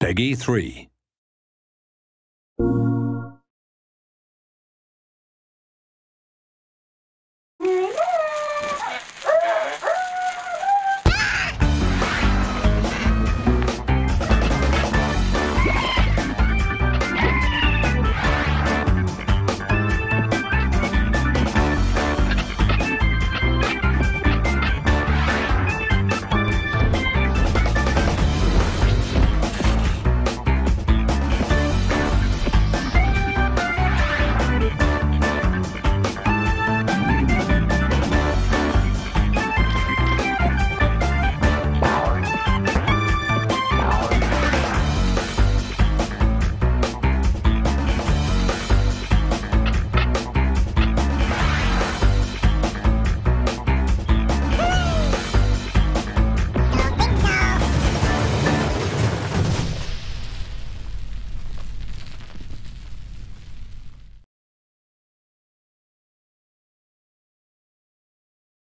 Peggy 3.